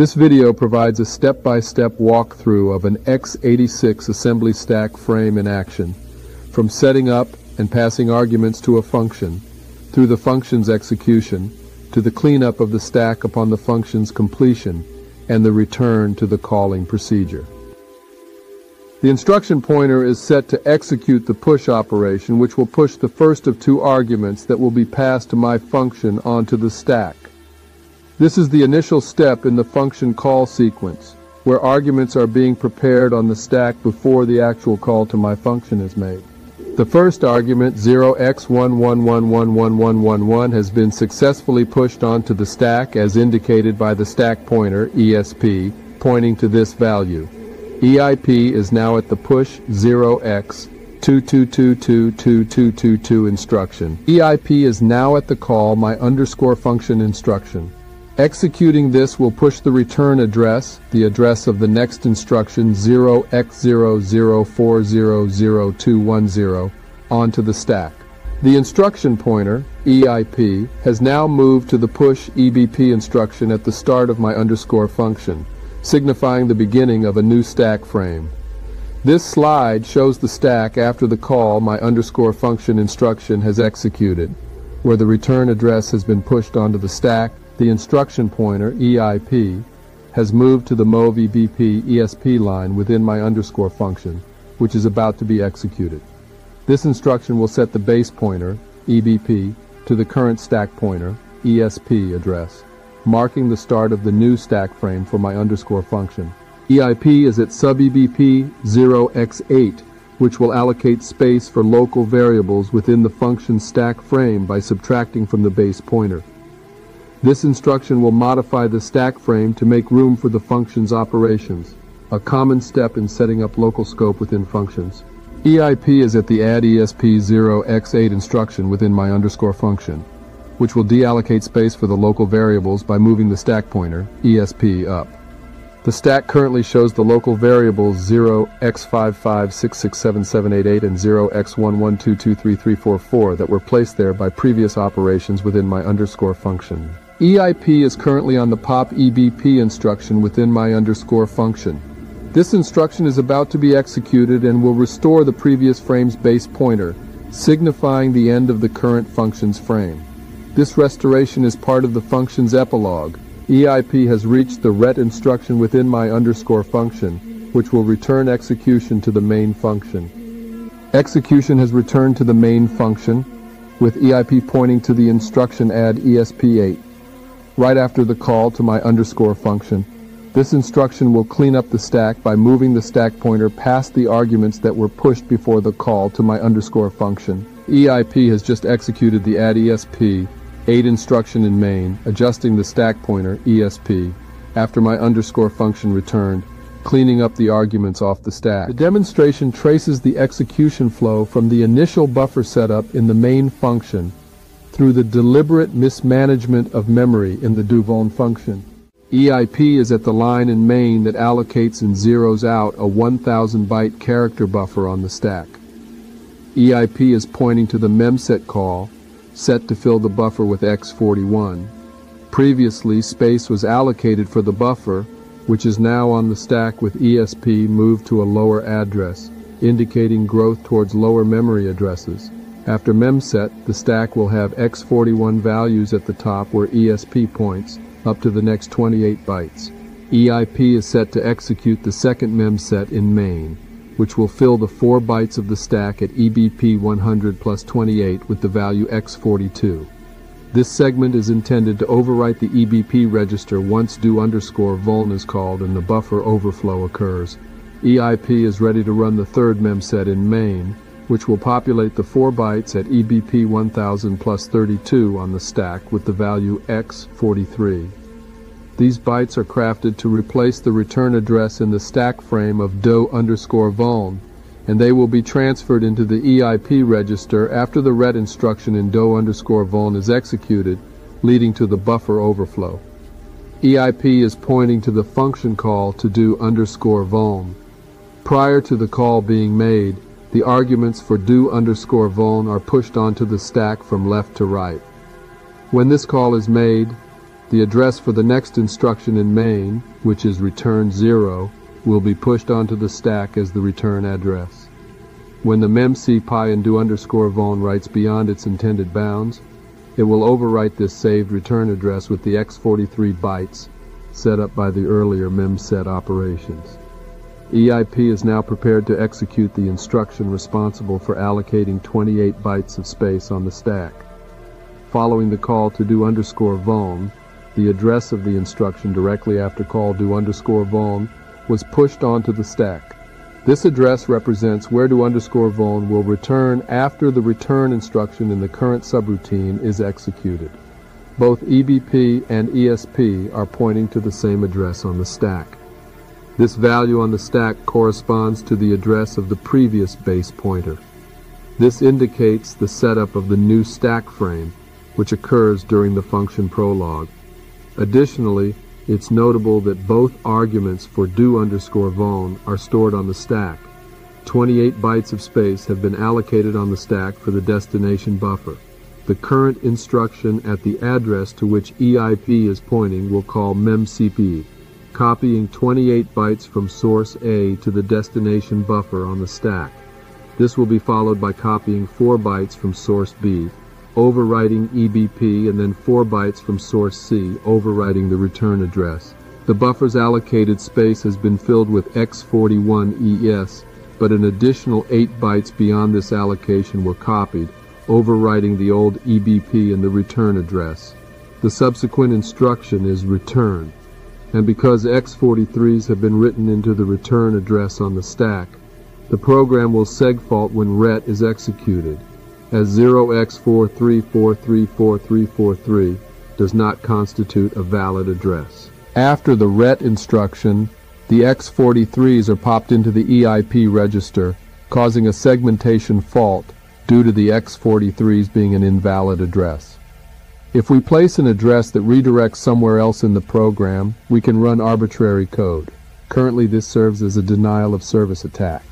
This video provides a step-by-step walkthrough of an x86 assembly stack frame in action, from setting up and passing arguments to a function, through the function's execution, to the cleanup of the stack upon the function's completion, and the return to the calling procedure. The instruction pointer is set to execute the push operation, which will push the first of two arguments that will be passed to my function onto the stack. This is the initial step in the function call sequence, where arguments are being prepared on the stack before the actual call to my function is made. The first argument, 0x11111111, has been successfully pushed onto the stack as indicated by the stack pointer, ESP, pointing to this value. EIP is now at the push 0x22222222 instruction. EIP is now at the call my_function instruction. Executing this will push the return address, the address of the next instruction 0x00400210, onto the stack. The instruction pointer, EIP, has now moved to the push EBP instruction at the start of my_function, signifying the beginning of a new stack frame. This slide shows the stack after the call my_function instruction has executed, where the return address has been pushed onto the stack. The instruction pointer, EIP, has moved to the MOV EBP ESP line within my_function, which is about to be executed. This instruction will set the base pointer, EBP, to the current stack pointer, ESP address, marking the start of the new stack frame for my_function. EIP is at sub EBP 0x8, which will allocate space for local variables within the function stack frame by subtracting from the base pointer. This instruction will modify the stack frame to make room for the function's operations, a common step in setting up local scope within functions. EIP is at the add ESP 0x8 instruction within my_function, which will deallocate space for the local variables by moving the stack pointer, ESP, up. The stack currently shows the local variables 0x55667788 and 0x11223344 that were placed there by previous operations within my_function. EIP is currently on the POP EBP instruction within my_function. This instruction is about to be executed and will restore the previous frame's base pointer, signifying the end of the current function's frame. This restoration is part of the function's epilogue. EIP has reached the RET instruction within my_function, which will return execution to the main function. Execution has returned to the main function, with EIP pointing to the instruction add ESP8, right after the call to my_function. This instruction will clean up the stack by moving the stack pointer past the arguments that were pushed before the call to my_function. EIP has just executed the add ESP 8 instruction in main, adjusting the stack pointer, ESP, after my_function returned, cleaning up the arguments off the stack. The demonstration traces the execution flow from the initial buffer setup in the main function through the deliberate mismanagement of memory in the do_vuln function. EIP is at the line in main that allocates and zeroes out a 1000-byte character buffer on the stack. EIP is pointing to the memset call, set to fill the buffer with x41. Previously, space was allocated for the buffer, which is now on the stack with ESP moved to a lower address, indicating growth towards lower memory addresses. After memset, the stack will have x41 values at the top where ESP points, up to the next 28 bytes. EIP is set to execute the second memset in main, which will fill the 4 bytes of the stack at EBP 100 plus 28 with the value x42. This segment is intended to overwrite the EBP register once do_vuln is called and the buffer overflow occurs. EIP is ready to run the third memset in main, which will populate the 4 bytes at EBP 1000 plus 32 on the stack with the value x43. These bytes are crafted to replace the return address in the stack frame of do_vuln, and they will be transferred into the EIP register after the RET instruction in do_vuln is executed, leading to the buffer overflow. EIP is pointing to the function call to do_vuln. Prior to the call being made, the arguments for do_vuln are pushed onto the stack from left to right. When this call is made, The address for the next instruction in main, which is return 0, will be pushed onto the stack as the return address. When the memcpy and do_vuln writes beyond its intended bounds, it will overwrite this saved return address with the x83 bytes set up by the earlier memset operations. EIP is now prepared to execute the instruction responsible for allocating 28 bytes of space on the stack. Following the call to do_vuln, the address of the instruction directly after call do_vuln was pushed onto the stack. This address represents where do_vuln will return after the return instruction in the current subroutine is executed. Both EBP and ESP are pointing to the same address on the stack. This value on the stack corresponds to the address of the previous base pointer. This indicates the setup of the new stack frame, which occurs during the function prologue. Additionally, it's notable that both arguments for do_vuln are stored on the stack. 28 bytes of space have been allocated on the stack for the destination buffer. The current instruction at the address to which EIP is pointing will call memcpy, copying 28 bytes from source A to the destination buffer on the stack. This will be followed by copying 4 bytes from source B, overwriting EBP, and then 4 bytes from source C, overwriting the return address. The buffer's allocated space has been filled with x41ES, but an additional 8 bytes beyond this allocation were copied, overwriting the old EBP and the return address. The subsequent instruction is return, and because x43s have been written into the return address on the stack, the program will segfault when RET is executed, as 0x43434343 does not constitute a valid address. After the RET instruction, the x43s are popped into the EIP register, causing a segmentation fault due to the x43s being an invalid address. If we place an address that redirects somewhere else in the program, we can run arbitrary code. Currently, this serves as a denial of service attack.